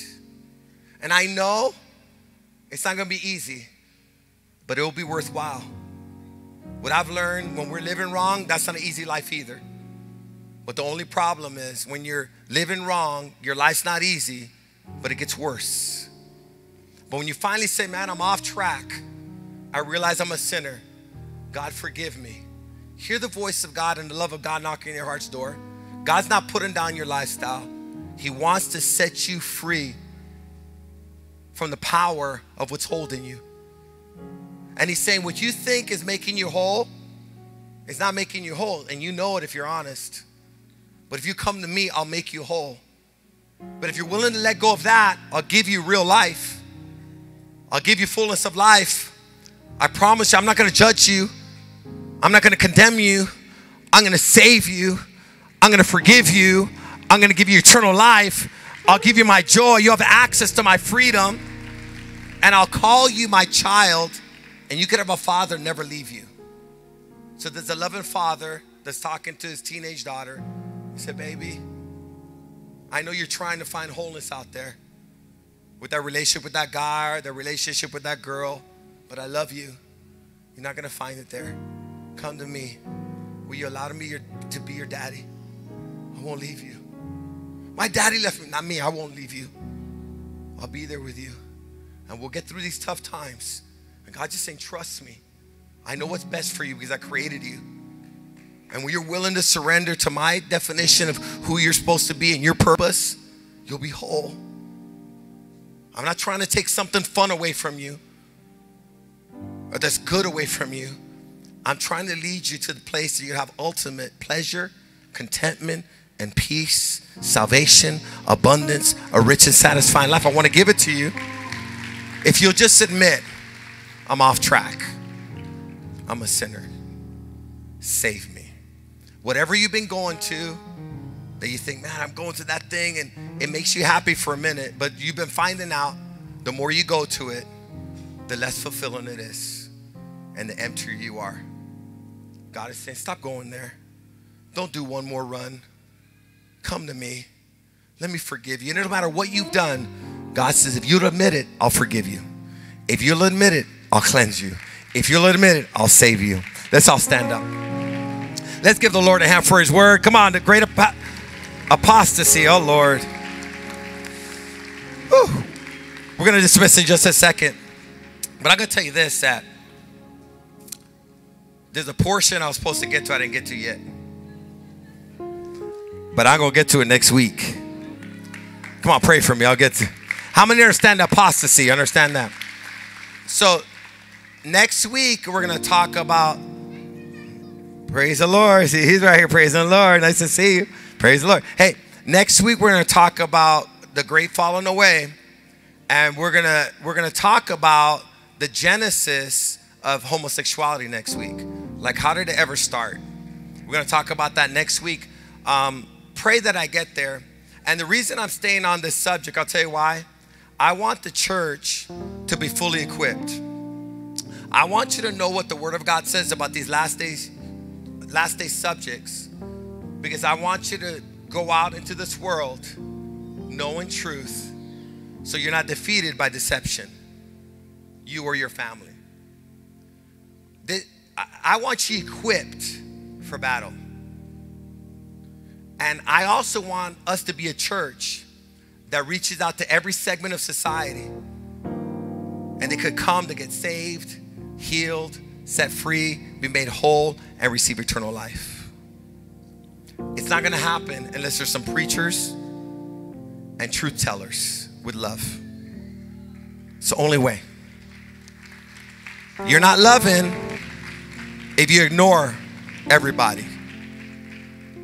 And I know it's not going to be easy, but it will be worthwhile. What I've learned, when we're living wrong, that's not an easy life either. But the only problem is when you're living wrong, your life's not easy, but it gets worse. But when you finally say, man, I'm off track. I realize I'm a sinner. God, forgive me. Hear the voice of God and the love of God knocking at your heart's door. God's not putting down your lifestyle. He wants to set you free from the power of what's holding you. And he's saying what you think is making you whole is not making you whole. And you know it if you're honest. But if you come to me, I'll make you whole. But if you're willing to let go of that, I'll give you real life. I'll give you fullness of life. I promise you, I'm not going to judge you. I'm not going to condemn you. I'm going to save you. I'm going to forgive you. I'm going to give you eternal life. I'll give you my joy. You have access to my freedom. And I'll call you my child. And you could have a father never leave you. So there's a loving father that's talking to his teenage daughter. He said, baby, I know you're trying to find wholeness out there with that relationship with that guy or that relationship with that girl. But I love you. You're not going to find it there. Come to me. Will you allow me to be your daddy? I won't leave you. My daddy left me. Not me. I won't leave you. I'll be there with you. And we'll get through these tough times. And God's just saying, trust me. I know what's best for you because I created you. And when you're willing to surrender to my definition of who you're supposed to be and your purpose, you'll be whole. I'm not trying to take something fun away from you, or that's good away from you. I'm trying to lead you to the place that you have ultimate pleasure, contentment, and peace, salvation, abundance, a rich and satisfying life. I want to give it to you. If you'll just admit, I'm off track. I'm a sinner. Save me. Whatever you've been going to, that you think, man, I'm going to that thing, and it makes you happy for a minute, but you've been finding out the more you go to it, the less fulfilling it is and the emptier you are. God is saying, stop going there. Don't do one more run. Come to me. Let me forgive you. And no matter what you've done, God says, if you'll admit it, I'll forgive you. If you'll admit it, I'll cleanse you. If you'll admit it, I'll save you. Let's all stand up. Let's give the Lord a hand for his word. Come on, the great apostasy. Oh, Lord. Whew. We're going to dismiss in just a second. But I'm going to tell you this, that there's a portion I was supposed to get to I didn't get to yet. But I'm going to get to it next week. Come on, pray for me. I'll get to it. How many understand apostasy? Understand that? So next week, we're going to talk about, praise the Lord. See, he's right here. Praise the Lord. Nice to see you. Praise the Lord. Hey, next week, we're going to talk about the great falling away. And we're going to talk about the genesis of homosexuality next week. Like, how did it ever start? We're going to talk about that next week. Pray that I get there. And the reason I'm staying on this subject, I'll tell you why. I want the church to be fully equipped. I want you to know what the Word of God says about these last day subjects, because I want you to go out into this world knowing truth, so you're not defeated by deception. You or your family. I want you equipped for battle. And I also want us to be a church that reaches out to every segment of society. and they could come to get saved, healed, set free, be made whole, and receive eternal life. It's not going to happen unless there's some preachers and truth tellers with love. It's the only way. You're not loving if you ignore everybody.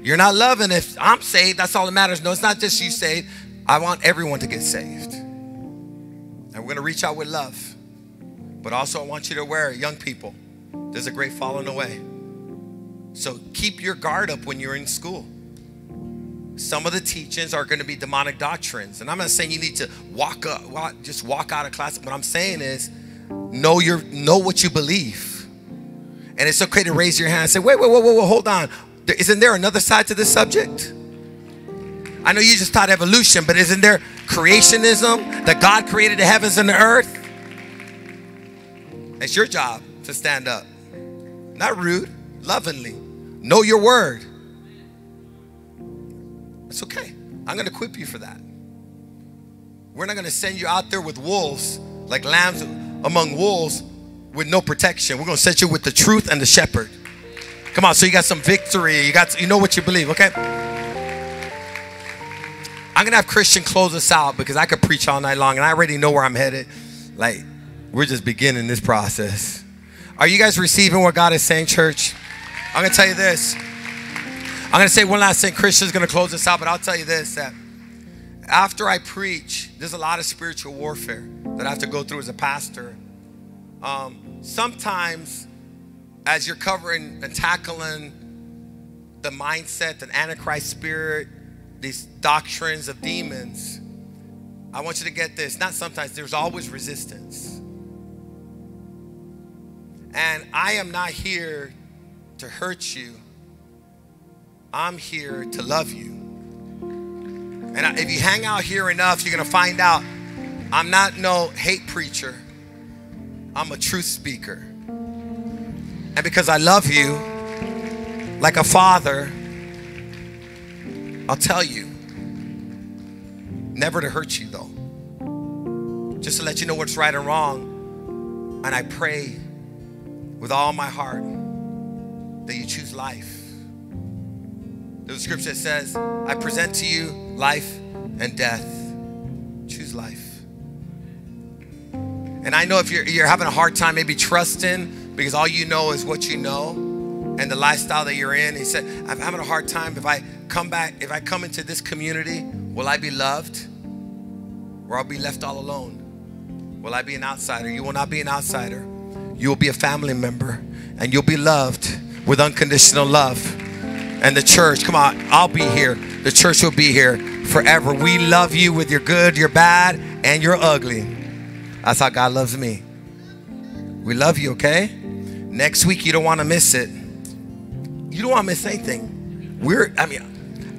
You're not loving if I'm saved, that's all that matters. No, it's not just you saved. I want everyone to get saved. And we're going to reach out with love. But also I want you to aware, young people, there's a great falling away. So keep your guard up when you're in school. Some of the teachings are going to be demonic doctrines. And I'm not saying you need to walk out of class. What I'm saying is know what you believe. And it's okay to raise your hand and say, wait, hold on. Isn't there another side to this subject? I know you just taught evolution, but isn't there creationism, that God created the heavens and the earth? It's your job to stand up. Not rude, lovingly. Know your word. It's okay. I'm going to equip you for that. We're not going to send you out there with wolves, like lambs among wolves with no protection. We're going to set you with the truth and the shepherd. Come on, so you got some victory. You know what you believe, okay? I'm going to have Christian close us out because I could preach all night long and I already know where I'm headed. Like, we're just beginning this process. Are you guys receiving what God is saying, church? I'm going to tell you this. I'm going to say one last thing. Christian's going to close us out, but I'll tell you this, that after I preach, there's a lot of spiritual warfare that I have to go through as a pastor. Sometimes as you're covering and tackling the mindset, the Antichrist spirit, these doctrines of demons, I want you to get this. Not sometimes, there's always resistance. And I am not here to hurt you. I'm here to love you. And if you hang out here enough, you're going to find out I'm not no hate preacher. I'm a truth speaker. And because I love you like a father, I'll tell you, never to hurt you though. Just to let you know what's right and wrong. And I pray with all my heart that you choose life. There's a scripture that says, I present to you life and death. Choose life. And I know if you're having a hard time maybe trusting, because all you know is what you know and the lifestyle that you're in. He said, I'm having a hard time. If I come into this community, will I be loved? Or I'll be left all alone? Will I be an outsider? You will not be an outsider. You will be a family member and you'll be loved with unconditional love. And the church, come on, I'll be here. The church will be here forever. We love you with your good, your bad, and your ugly. That's how God loves me. We love you, okay? Next week, you don't want to miss it. You don't want to miss anything.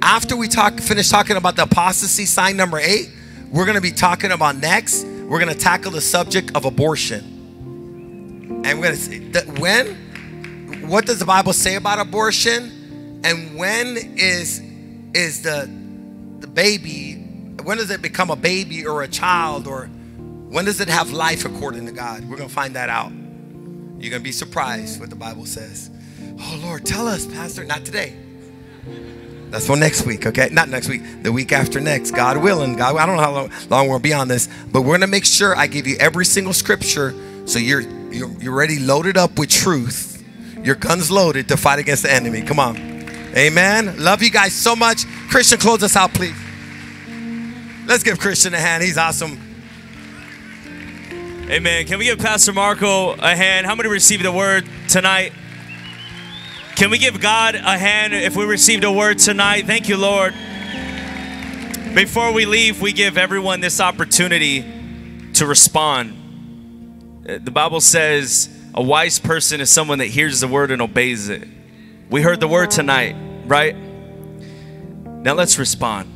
After we finish talking about the apostasy sign number 8, we're going to be talking about next. We're going to tackle the subject of abortion. And we're going to see what does the Bible say about abortion? And when is the baby, when does it become a baby or a child, or when does it have life according to God? We're going to find that out. You're going to be surprised what the Bible says. Oh, Lord, tell us, Pastor. Not today. That's for next week, okay? Not next week. The week after next, God willing. God, I don't know how long we'll be on this, but we're going to make sure I give you every single scripture so you're already loaded up with truth. Your gun's loaded to fight against the enemy. Come on. Amen. Love you guys so much. Christian, close us out, please. Let's give Christian a hand. He's awesome. Amen. Can we give Pastor Marco a hand? How many received a word tonight? Can we give God a hand if we received a word tonight? Thank you, Lord. Before we leave, we give everyone this opportunity to respond. The Bible says a wise person is someone that hears the word and obeys it. We heard the word tonight, right? Now let's respond.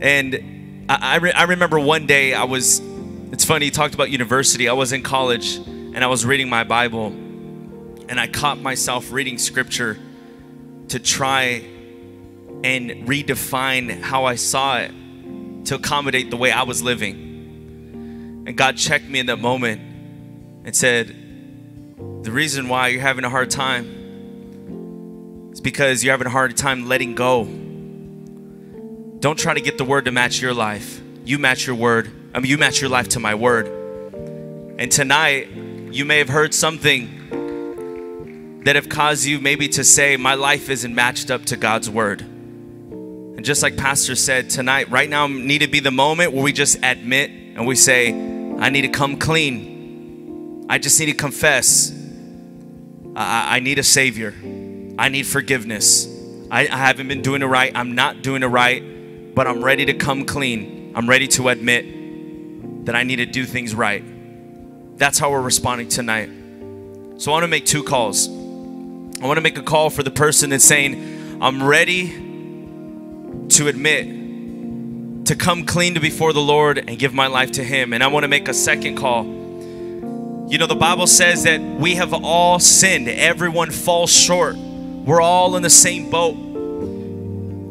And I remember one day I was... It's funny, he talked about university. I was in college and I was reading my Bible and I caught myself reading scripture to try and redefine how I saw it to accommodate the way I was living. And God checked me in that moment and said, the reason why you're having a hard time is because you're having a hard time letting go. Don't try to get the word to match your life. You match your life to my word. And tonight, you may have heard something that have caused you maybe to say, my life isn't matched up to God's word. And just like Pastor said, tonight, right now need to be the moment where we just admit and we say, I need to come clean. I just need to confess. I need a savior. I need forgiveness. I haven't been doing it right. I'm not doing it right, but I'm ready to come clean. I'm ready to admit that I need to do things right. That's how we're responding tonight. So I want to make two calls. I want to make a call for the person that's saying, I'm ready to admit, to come clean to before the Lord and give my life to him. And I want to make a second call. You know, the Bible says that we have all sinned. Everyone falls short. We're all in the same boat.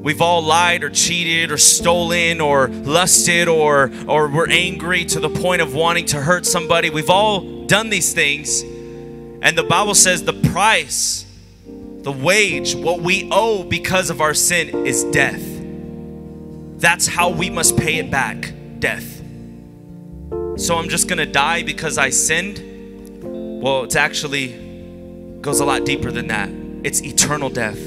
We've all lied or cheated or stolen or lusted or we're angry to the point of wanting to hurt somebody. We've all done these things. And the Bible says the price, the wage, what we owe because of our sin is death. That's how we must pay it back, death. So I'm just going to die because I sinned? Well, it's actually goes a lot deeper than that. It's eternal death.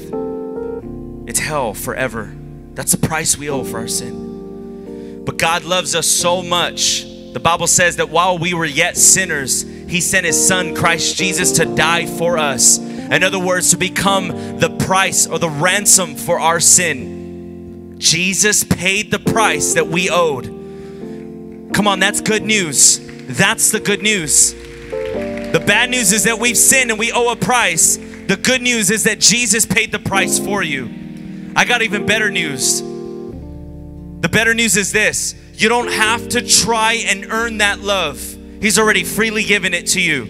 It's hell forever. That's the price we owe for our sin. But God loves us so much. The Bible says that while we were yet sinners, he sent his son, Christ Jesus, to die for us. In other words, to become the price or the ransom for our sin. Jesus paid the price that we owed. Come on, that's good news. That's the good news. The bad news is that we've sinned and we owe a price. The good news is that Jesus paid the price for you. I got even better news. The better news is this. You don't have to try and earn that love. He's already freely given it to you.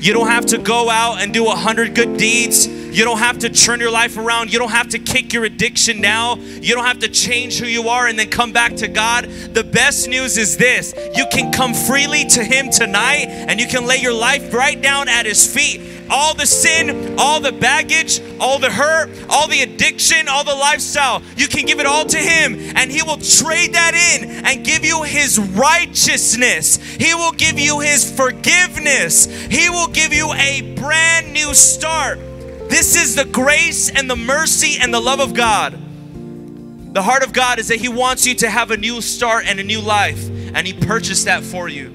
You don't have to go out and do 100 good deeds. You don't have to turn your life around. You don't have to kick your addiction now. You don't have to change who you are and then come back to God. The best news is this. You can come freely to him tonight and you can lay your life right down at his feet. All the sin, all the baggage, all the hurt, all the addiction, all the lifestyle, you can give it all to him and he will trade that in and give you his righteousness. He will give you his forgiveness. He will give you a brand new start. This is the grace and the mercy and the love of God. The heart of God is that he wants you to have a new start and a new life, and he purchased that for you.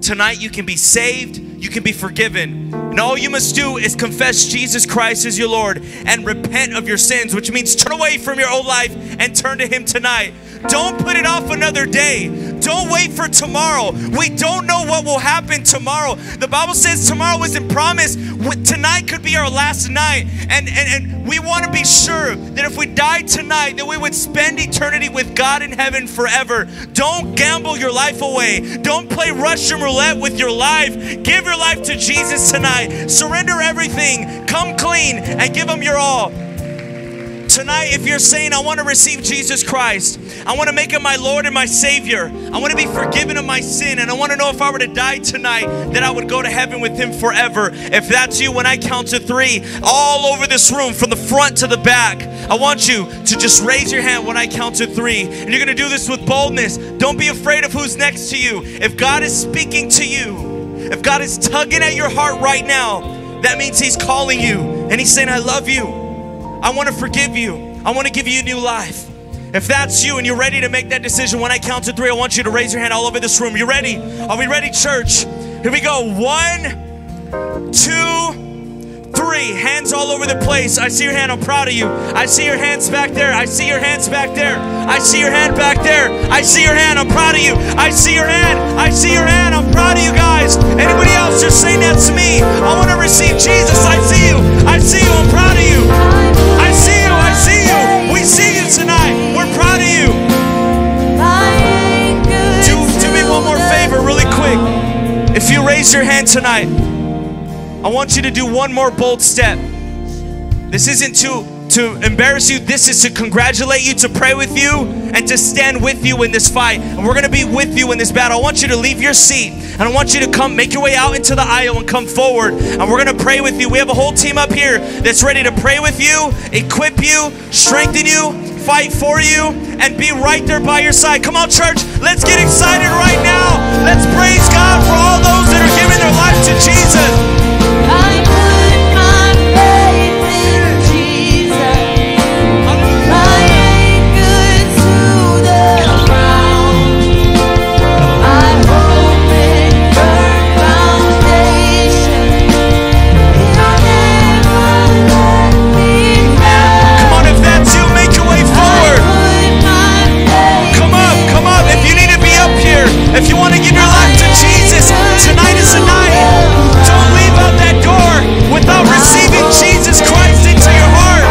Tonight you can be saved, you can be forgiven, and all you must do is confess Jesus Christ as your Lord and repent of your sins, which means turn away from your old life and turn to him tonight. Don't put it off another day. Don't wait for tomorrow. We don't know what will happen tomorrow. The Bible says tomorrow isn't promised. Tonight could be our last night. And we want to be sure that if we died tonight, that we would spend eternity with God in heaven forever. Don't gamble your life away. Don't play Russian roulette with your life. Give your life to Jesus tonight. Surrender everything. Come clean and give him your all. Tonight, if you're saying, I want to receive Jesus Christ, I want to make him my Lord and my Savior, I want to be forgiven of my sin, and I want to know if I were to die tonight that I would go to heaven with him forever. If that's you, when I count to three, all over this room, from the front to the back, I want you to just raise your hand when I count to three. And you're going to do this with boldness. Don't be afraid of who's next to you. If God is speaking to you, if God is tugging at your heart right now, that means he's calling you and he's saying, I love you. I want to forgive you. I want to give you a new life. If that's you and you're ready to make that decision, when I count to three, I want you to raise your hand all over this room. You ready? Are we ready, church? Here we go. 1, 2, 3. Hands all over the place. I see your hand. I'm proud of you. I see your hands back there. I see your hands back there. I see your hand back there. I see your hand. I'm proud of you. I see your hand. I see your hand. I'm proud of you guys. Anybody else? You're saying that's me. I want to receive Jesus. I see you. I see you. I'm proud of you. See you. We see you tonight. We're proud of you. Do me one more favor really quick. If you raise your hand tonight, I want you to do one more bold step. This isn't too to embarrass you. This is to congratulate you, to pray with you, and to stand with you in this fight. And we're going to be with you in this battle. I want you to leave your seat, and I want you to come, make your way out into the aisle and come forward, and we're going to pray with you. We have a whole team up here that's ready to pray with you, equip you, strengthen you, fight for you, and be right there by your side. Come on, church. Let's get excited right now. Let's praise God for all those that are giving their life to Jesus. If you want to give your life to Jesus, tonight is the night. Don't leave out that door without receiving Jesus Christ into your heart.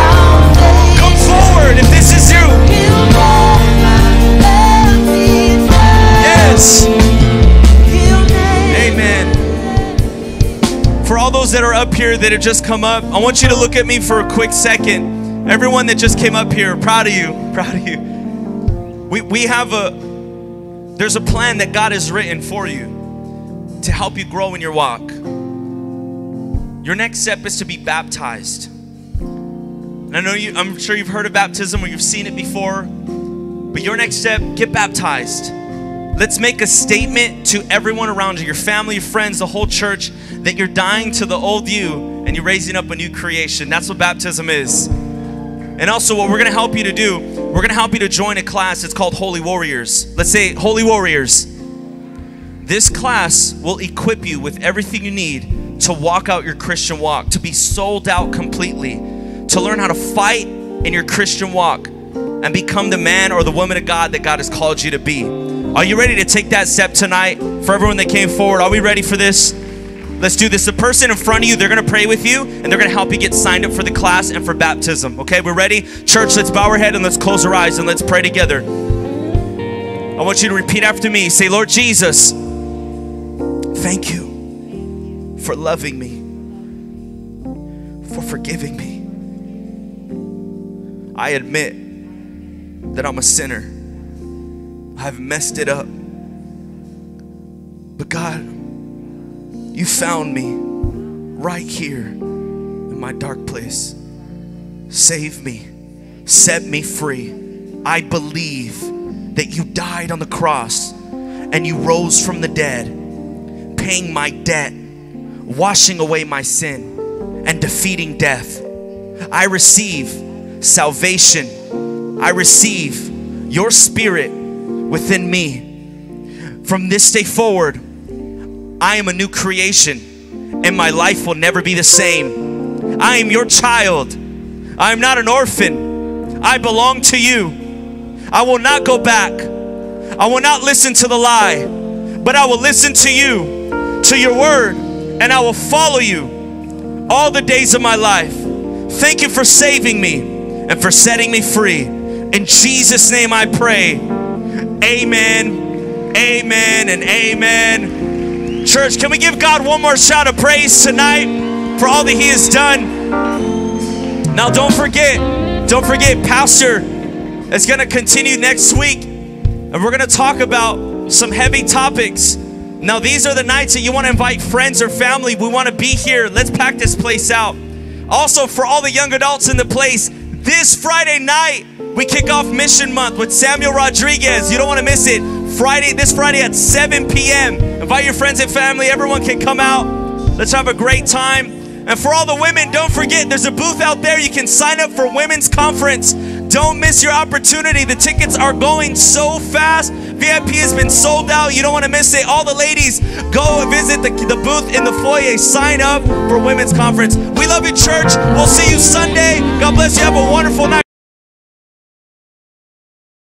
Come forward if this is you. Yes. Amen. For all those that are up here that have just come up, I want you to look at me for a quick second. Everyone that just came up here, proud of you. Proud of you. We have a... There's a plan that God has written for you to help you grow in your walk. Your next step is to be baptized. And I know you, I'm sure you've heard of baptism or you've seen it before, but your next step, get baptized. Let's make a statement to everyone around you, your family, your friends, the whole church, that you're dying to the old you and you're raising up a new creation. That's what baptism is. And also what we're going to help you to do, we're going to help you to join a class. It's called Holy Warriors. Let's say Holy Warriors. This class will equip you with everything you need to walk out your Christian walk, to be sold out completely, to learn how to fight in your Christian walk and become the man or the woman of God that God has called you to be. Are you ready to take that step tonight? For everyone that came forward, are we ready for this? Let's do this. The person in front of you, they're going to pray with you, and they're going to help you get signed up for the class and for baptism. Okay, we're ready? Church, let's bow our head and let's close our eyes and let's pray together. I want you to repeat after me. Say, Lord Jesus, thank you for loving me, for forgiving me. I admit that I'm a sinner. I've messed it up. But God, you found me right here in my dark place. Save me. Set me free. I believe that you died on the cross and you rose from the dead, paying my debt, washing away my sin, and defeating death. I receive salvation. I receive your spirit within me. From this day forward, I am a new creation and my life will never be the same. I am your child. I am not an orphan. I belong to you. I will not go back. I will not listen to the lie, but I will listen to you, to your word, and I will follow you all the days of my life. Thank you for saving me and for setting me free. In Jesus' name I pray. Amen, amen, and amen. Church, can we give God one more shout of praise tonight for all that he has done? Now, don't forget, Pastor is going to continue next week, and we're going to talk about some heavy topics. Now, these are the nights that you want to invite friends or family. We want to be here. Let's pack this place out. Also, for all the young adults in the place, this Friday night, we kick off Mission Month with Samuel Rodriguez. You don't want to miss it. This Friday at 7 p.m. Invite your friends and family. Everyone can come out. Let's have a great time. And for all the women, don't forget, there's a booth out there. You can sign up for Women's Conference. Don't miss your opportunity. The tickets are going so fast. VIP has been sold out. You don't want to miss it. All the ladies, go visit the booth in the foyer. Sign up for Women's Conference. We love you, church. We'll see you Sunday. God bless you. Have a wonderful night.